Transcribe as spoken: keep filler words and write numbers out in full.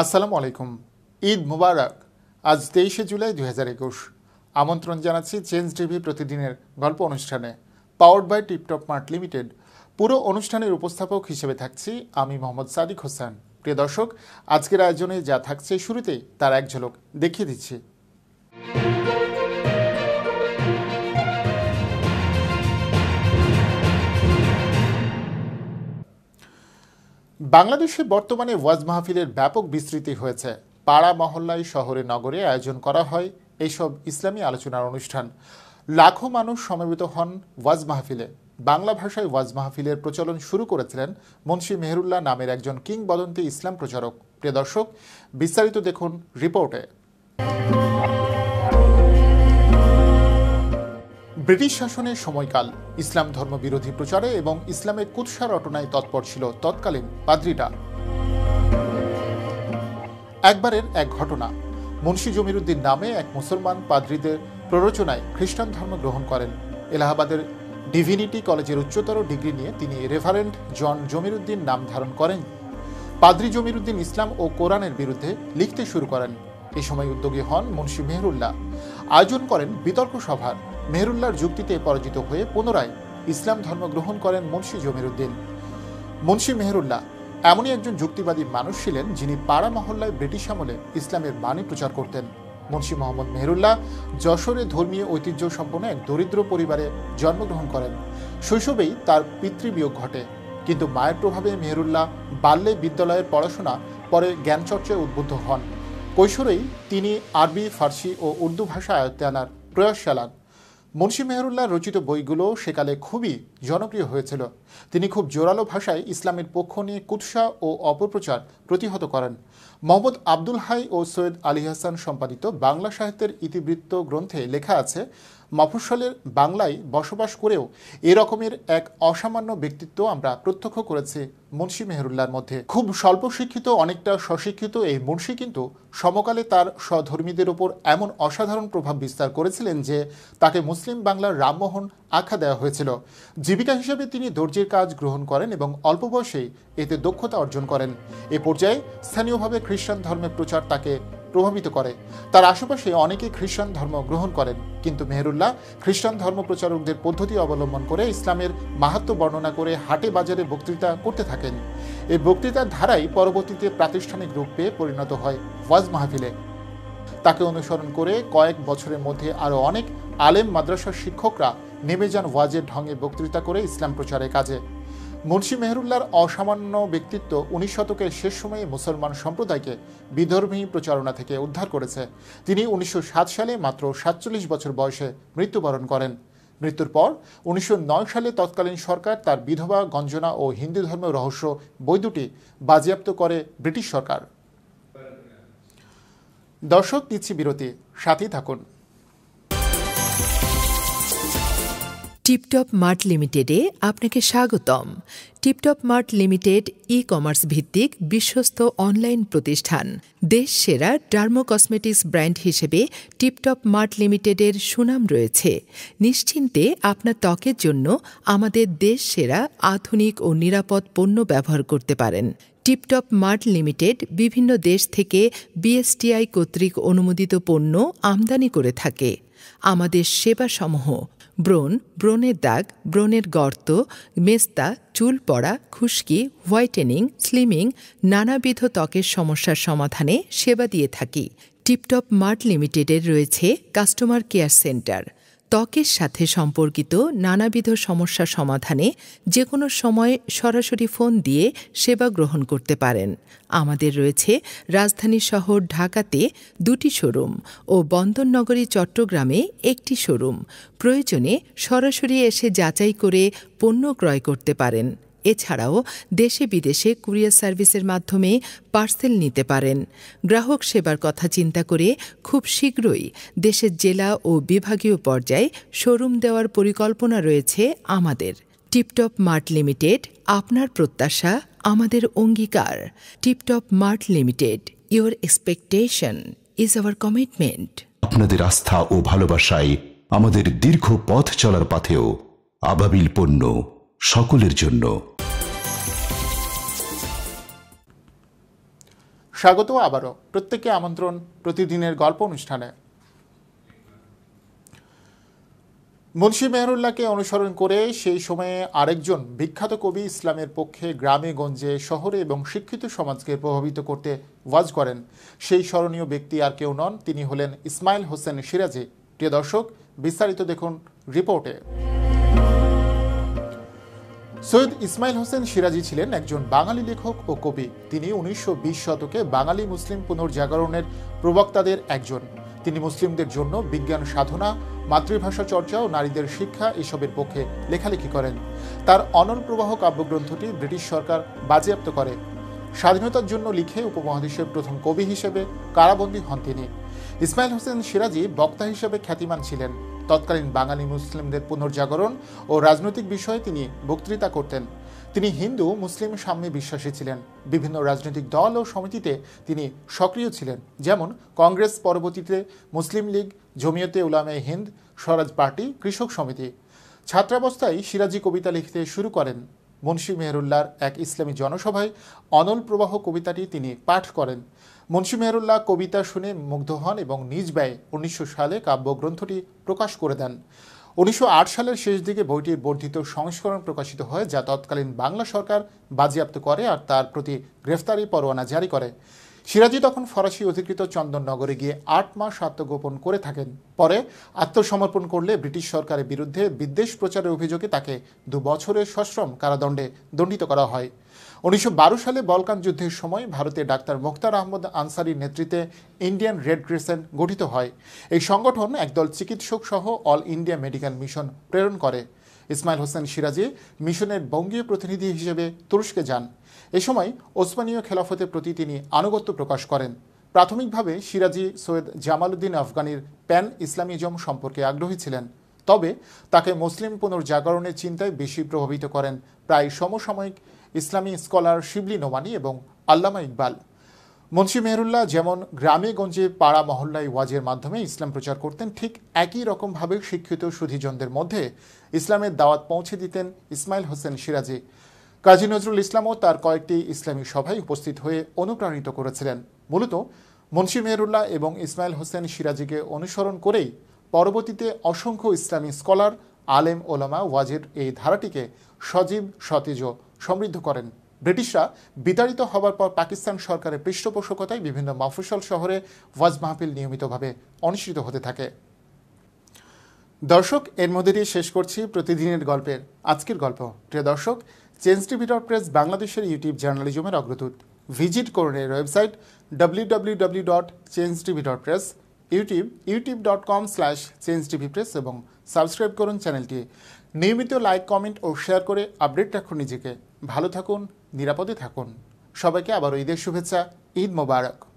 আসসালামু আলাইকুম, ঈদ মুবারক। আজ তেইশে জুলাই দুই হাজার একুশ। আমন্ত্রণ জানাচ্ছি চেঞ্জ টিভি প্রতিদিনের গল্প অনুষ্ঠানে, powered by Tiptop mart Limited. পুরো অনুষ্ঠানের উপস্থাপক হিসেবে থাকছি আমি মোহাম্মদ সাদিক হোসেন। প্রিয় দর্শক, আজকের আয়োজনে যা থাকছে শুরুতেই তার এক ঝলক দেখিয়ে দিচ্ছি। বাংলাদেশে বর্তমানে ওয়াজ মাহফিলের ব্যাপক বিস্তৃতি হয়েছে। পাড়া মহল্লায়, শহরে, নগরে আয়োজন করা হয় এইসব ইসলামী আলোচনার অনুষ্ঠান। লাখো মানুষ সমবেত হন ওয়াজ মাহফিলে। বাংলা ভাষায় ওয়াজ মাহফিলের প্রচলন শুরু করেছিলেন মুন্সী মেহেরুল্লাহ নামের একজন কিংবদন্তি ইসলাম প্রচারক। প্রিয় দর্শক, বিস্তারিত দেখুন রিপোর্টে। ব্রিটিশ শাসনের সময়কাল ইসলাম ধর্মবিরোধী প্রচারে এবং ইসলামের কুৎসা রটনায় তৎপর ছিল তৎকালীন পাদ্রীরা। একবারের এক ঘটনা, মুন্সী জমিরুদ্দিন নামে এক মুসলমান পাদ্রীদের প্ররোচনায় খ্রিস্টান ধর্ম গ্রহণ করেন। এলাহাবাদের ডিভিনিটি কলেজের উচ্চতর ডিগ্রি নিয়ে তিনি রেভারেন্ড জন জমিরুদ্দিন নাম ধারণ করেন। পাদ্রী জমিরুদ্দিন ইসলাম ও কোরআনের বিরুদ্ধে লিখতে শুরু করেন। এই সময় উদ্যোগী হন মুন্সী মেহেরুল্লাহ। আয়োজন করেন বিতর্ক সভার। মেহেরুল্লাহর যুক্তিতে পরাজিত হয়ে পুনরায় ইসলাম ধর্ম গ্রহণ করেন মুন্সী জমিরুদ্দিন। মুন্সী মেহেরুল্লাহ এমনই একজন যুক্তিবাদী মানুষ ছিলেন যিনি পাড়া মহল্লায় ব্রিটিশ আমলে ইসলামের বাণী প্রচার করতেন। মুন্সী মোহাম্মদ মেহেরুল্লাহ যশোরে ধর্মীয় ঐতিহ্য সম্পন্ন এক দরিদ্র পরিবারে জন্মগ্রহণ করেন। শৈশবেই তার পিতৃবিয়োগ ঘটে, কিন্তু মায়ের প্রভাবে মেহেরুল্লাহ বাল্যে বিদ্যালয়ের পড়াশোনা, পরে জ্ঞানচর্চায় উদ্বুদ্ধ হন। কৈশোরেই তিনি আরবি, ফার্সি ও উর্দু ভাষা আয়ত্তে আনার প্রয়াস চালান। মুন্সী মেহেরুল্লাহর রচিত বইগুলো সেকালে খুবই জনপ্রিয় হয়েছিল। তিনি খুব জোরালো ভাষায় ইসলামের পক্ষ নিয়ে কুৎসা ও অপপ্রচার প্রতিহত করেন। মোহাম্মদ আব্দুল হাই ও সৈয়দ আলী হাসান সম্পাদিত বাংলা সাহিত্যের ইতিবৃত্ত গ্রন্থে লেখা আছে, মফস্বলের বাংলায় বসবাস করেও এরকমের এক অসামান্য ব্যক্তিত্ব আমরা প্রত্যক্ষ করেছি মুন্সী মেহেরুল্লাহর মধ্যে। খুব স্বল্প শিক্ষিত, অনেকটা স্বশিক্ষিত এই মুন্সী কিন্তু সমকালে তার স্বধর্মীদের ওপর এমন অসাধারণ প্রভাব বিস্তার করেছিলেন যে তাকে মুসলিম বাংলার রামমোহন আখ্যা দেওয়া হয়েছিল। জীবিকা হিসেবে তিনি দর্জির কাজ গ্রহণ করেন এবং অল্প বয়সেই এতে দক্ষতা অর্জন করেন। এ পর্যায়ে স্থানীয়ভাবে খ্রিস্টান ধর্মের প্রচার তাকে প্রভাবিত করে। তার আশেপাশে অনেকে খ্রিস্টান ধর্ম গ্রহণ করেন, কিন্তু মেহেরুল্লাহ খ্রিস্টান ধর্ম প্রচারকদের পদ্ধতি অবলম্বন করে ইসলামের মাহাত্ম বর্ণনা করে হাটে বাজারে বক্তৃতা করতে থাকেন। এই বক্তৃতার ধারাই পরবর্তীতে প্রাতিষ্ঠানিক রূপ পেয়ে পরিণত হয় ওয়াজ মাহফিলে। তাকে অনুসরণ করে কয়েক বছরের মধ্যে আরও অনেক আলেম মাদ্রাসার শিক্ষকরা নেমে যান ওয়াজের ঢঙে বক্তৃতা করে ইসলাম প্রচারের কাজে। মুন্সী মেহেরুল্লাহর অসামান্য ব্যক্তিত্ব উনিশ শতকের শেষ সময়ে মুসলমান সম্প্রদায়কে বিধর্মী প্রচারণা থেকে উদ্ধার করেছে। তিনি উনিশশো সাত সালে মাত্র সাতচল্লিশ বছর বয়সে মৃত্যুবরণ করেন। মৃত্যুর পর উনিশশো নয় সালে তৎকালীন সরকার তার বিধবা, গঞ্জনা ও হিন্দু ধর্ম রহস্য বই দুটি বাজেয়াপ্ত করে ব্রিটিশ সরকার। দর্শক, নিচ্ছি বিরতি, সাথেই থাকুন। টিপটপ মার্ট লিমিটেডে আপনাকে স্বাগতম। Tiptop mart limited e-commerce ভিত্তিক বিশ্বস্ত অনলাইন প্রতিষ্ঠান। দেশ সেরা ডার্মো কসমেটিক্স ব্র্যান্ড হিসেবে টিপটপ মার্ট লিমিটেডের সুনাম রয়েছে। নিশ্চিন্তে আপনার ত্বকের জন্য আমাদের দেশ সেরা আধুনিক ও নিরাপদ পণ্য ব্যবহার করতে পারেন। টিপটপ মার্ট লিমিটেড বিভিন্ন দেশ থেকে বিএসটিআই কর্তৃক অনুমোদিত পণ্য আমদানি করে থাকে। আমাদের সেবাসমূহ ব্রণ, ব্রণের দাগ, ব্রণের গর্ত, মেস্তা, চুল পড়া, খুশকি, হোয়াইটেনিং, স্লিমিং, নানাবিধ ত্বকের সমস্যার সমাধানে সেবা দিয়ে থাকি। টিপটপ মার্ট লিমিটেডের রয়েছে কাস্টমার কেয়ার সেন্টার। ত্বকের সাথে সম্পর্কিত নানাবিধ সমস্যা সমাধানে যে কোনো সময় সরাসরি ফোন দিয়ে সেবা গ্রহণ করতে পারেন। আমাদের রয়েছে রাজধানী শহর ঢাকাতে দুটি শোরুম ও বন্দরনগরী চট্টগ্রামে একটি শোরুম। প্রয়োজনে সরাসরি এসে যাচাই করে পণ্য ক্রয় করতে পারেন। এছাড়াও দেশে বিদেশে কুরিয়ার সার্ভিসের মাধ্যমে পার্সেল নিতে পারেন। গ্রাহক সেবার কথা চিন্তা করে খুব শীঘ্রই দেশের জেলা ও বিভাগীয় পর্যায়ে শোরুম দেওয়ার পরিকল্পনা রয়েছে আমাদের। টিপটপ মার্ট লিমিটেড, আপনার প্রত্যাশা আমাদের অঙ্গীকার। Tiptop mart Limited, your expectation is our commitment. আপনাদের আস্থা ও ভালোবাসায় আমাদের দীর্ঘ পথ চলার পথেও আবাবিল পণ্য সকলের জন্য। স্বাগত আবারও প্রত্যেককে আমন্ত্রণ প্রতিদিনের গল্প অনুষ্ঠানে। মুন্সি মেহরুল্লাহকে অনুসরণ করে সেই সময়ে আরেকজন বিখ্যাত কবি ইসলামের পক্ষে গ্রামে গঞ্জে শহরে এবং শিক্ষিত সমাজকে প্রভাবিত করতে ওয়াজ করেন। সেই স্মরণীয় ব্যক্তি আর কেউ নন, তিনি হলেন ইসমাইল হোসেন সিরাজী। প্রিয় দর্শক, বিস্তারিত দেখুন রিপোর্টে। সৈয়দ ইসমাইল হোসেন সিরাজী ছিলেন একজন বাঙালি লেখক ও কবি। তিনি উনিশশো বিশ শতকে বাঙালি মুসলিম পুনর্জাগরণের প্রবক্তাদের একজন। তিনি মুসলিমদের জন্য বিজ্ঞান সাধনা, মাতৃভাষা চর্চা ও নারীদের শিক্ষা এসবের পক্ষে লেখালেখি করেন। তার অনল প্রবাহ কাব্যগ্রন্থটি ব্রিটিশ সরকার বাজেয়াপ্ত করে। স্বাধীনতার জন্য লিখে উপমহাদেশের প্রথম কবি হিসেবে কারাবন্দী হন তিনি। ইসমাইল হোসেন সিরাজী বক্তা হিসেবে খ্যাতিমান ছিলেন। তৎকালীন বাঙালি মুসলিমদের পুনর্জাগরণ ও রাজনৈতিক বিষয়ে তিনি বক্তৃতা করতেন। তিনি হিন্দু মুসলিম সাম্যে বিশ্বাসী ছিলেন। বিভিন্ন রাজনৈতিক দল ও সমিতিতে তিনি সক্রিয় ছিলেন, যেমন কংগ্রেস, পরবর্তীতে মুসলিম লীগ, জমিয়তে উলামায়ে হিন্দ, স্বরাজ পার্টি, কৃষক সমিতি। ছাত্রাবস্থায় সিরাজী কবিতা লিখতে শুরু করেন। মুন্সি মেহরুল্লাহর এক ইসলামী জনসভায় অনল প্রবাহ কবিতাটি তিনি পাঠ করেন। মুন্সি মেহরুল্লাহ কবিতা শুনে মুগ্ধ হন এবং নিজ ব্যয়ে উনিশশো সালে কাব্যগ্রন্থটি প্রকাশ করে দেন। উনিশশো আট সালের শেষ দিকে বইটির বর্ধিত সংস্করণ প্রকাশিত হয়, যা তৎকালীন বাংলা সরকার বাজেয়াপ্ত করে আর তার প্রতি গ্রেফতারি পরোয়ানা জারি করে। সিরাজী তখন ফরাসি অধিকৃত চন্দননগরে গিয়ে আট মাস আত্মগোপন করে থাকেন। পরে আত্মসমর্পণ করলে ব্রিটিশ সরকারের বিরুদ্ধে বিদ্বেষ প্রচারের অভিযোগে তাকে দু বছরের সশ্রম কারাদণ্ডে দণ্ডিত করা হয়। উনিশশো বারো সালে বলকান যুদ্ধের সময় ভারতে ডাক্তার মোখতার আহমদ আনসারির নেতৃত্বে ইন্ডিয়ান রেড ক্রিসেন্ট গঠিত হয়। এই সংগঠন একদল চিকিৎসক সহ অল ইন্ডিয়া মেডিকেল মিশন প্রেরণ করে। ইসমাইল হোসেন সিরাজী মিশনের বঙ্গীয় প্রতিনিধি হিসেবে তুরস্কে যান। এ সময় ওসমানীয় খেলাফতের প্রতি তিনি আনুগত্য প্রকাশ করেন। প্রাথমিকভাবে সিরাজী সৈয়দ জামালুদ্দিন আফগানির প্যান ইসলামিজম সম্পর্কে আগ্রহী ছিলেন, তবে তাকে মুসলিম পুনর্জাগরণের চিন্তায় বেশি প্রভাবিত করেন প্রায় সমসাময়িক ইসলামী স্কলার শিবলি নোমানি এবং আল্লামা ইকবাল। মুন্সি মেহরুল্লাহ যেমন গ্রামে গঞ্জে পাড়া মহল্লায় ওয়াজের মাধ্যমে ইসলাম প্রচার করতেন, ঠিক একই রকমভাবে শিক্ষিত সুধীজনদের মধ্যে ইসলামের দাওয়াত পৌঁছে দিতেন ইসমাইল হোসেন সিরাজী। কাজী নজরুল ইসলামও তার কয়েকটি ইসলামী সভায় উপস্থিত হয়ে অনুপ্রাণিত করেছিলেন। মূলত মুন্সি মেহরুল্লাহ এবং ইসমাইল হোসেন সিরাজীকে অনুসরণ করেই পরবর্তীতে অসংখ্য ইসলামী স্কলার, আলেম ওলামা ওয়াজের এই ধারাটিকে সজীব, সতেজ, সমৃদ্ধ করেন। ব্রিটিশরা বিতাড়িত হবার পর পাকিস্তান সরকারের পৃষ্ঠপোষকতায় বিভিন্ন মফস্বল শহরে ওয়াজ মাহফিল নিয়মিতভাবে অনুষ্ঠিত হতে থাকে। দর্শক, এর মধ্যে দিয়ে শেষ করছি প্রতিদিনের গল্পের আজকের গল্প। প্রিয় দর্শক, চেঞ্জ টিভি ডট প্রেস বাংলাদেশের ইউটিউব জার্নালিজমের অগ্রদূত। ভিজিট করুন এর website W W W dot change TV dot press, YouTube YouTube dot com slash change TV press এবং সাবস্ক্রাইব করুন চ্যানেলটি। নিয়মিত লাইক, কমেন্ট ও শেয়ার করে আপডেট রাখুন নিজেকে। ভালো থাকুন, নিরাপদে থাকুন। সবাইকে আবারও ঈদের শুভেচ্ছা। ঈদ মোবারক।